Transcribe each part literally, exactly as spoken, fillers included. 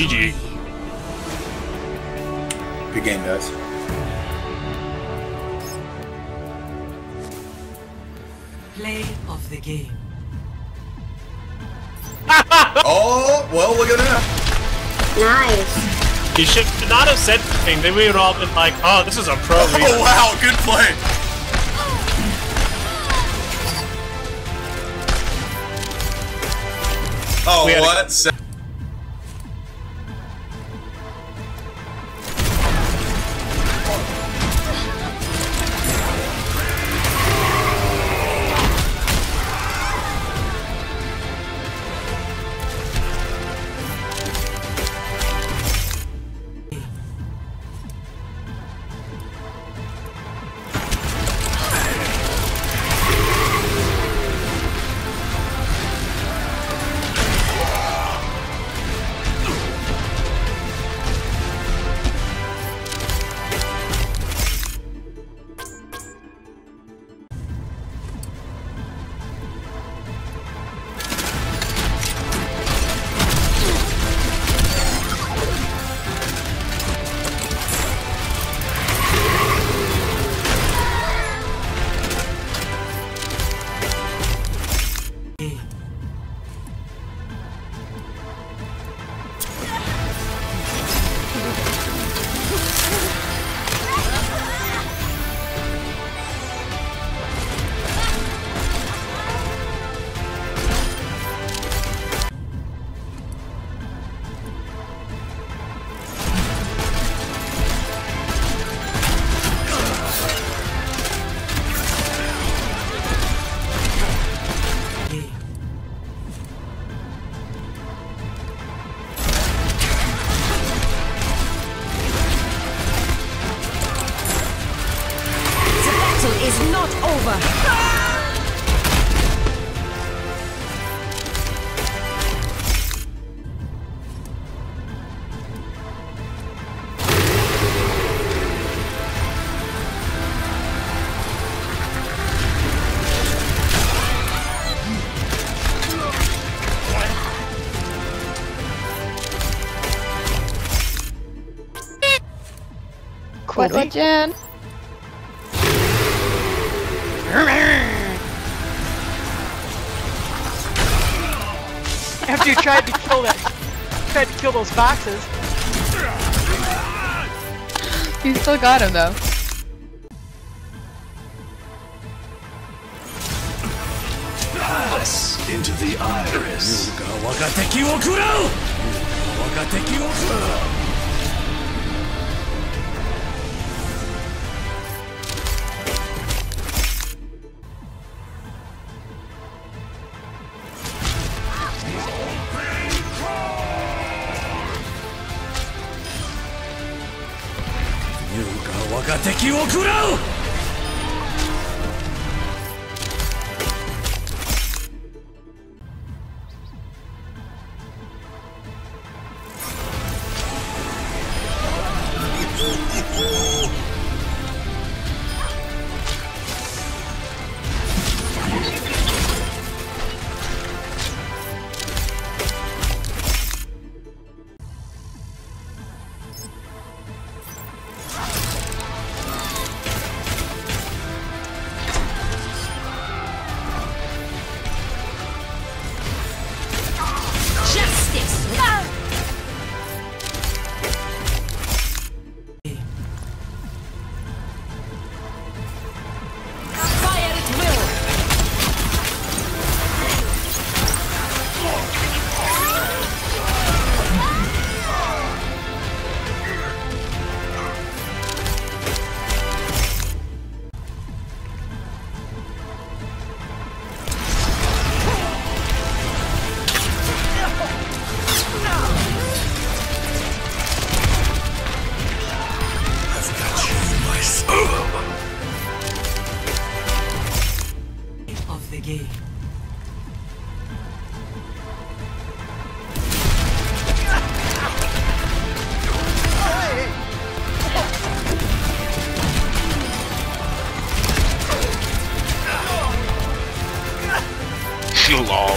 G G. Good game, guys. Play of the game. Oh, well, look at that. Nice. You should not have said anything. They would all been like, oh, this is a pro. Oh, leader. Wow, good play. Oh, we what? What, what, Jen? After you tried to kill that, tried to kill those boxes. You still got him though. Pass into the iris. Wakateki wo kurau. Wakateki wo kurau. Wakateki wo kurau!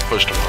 First of all.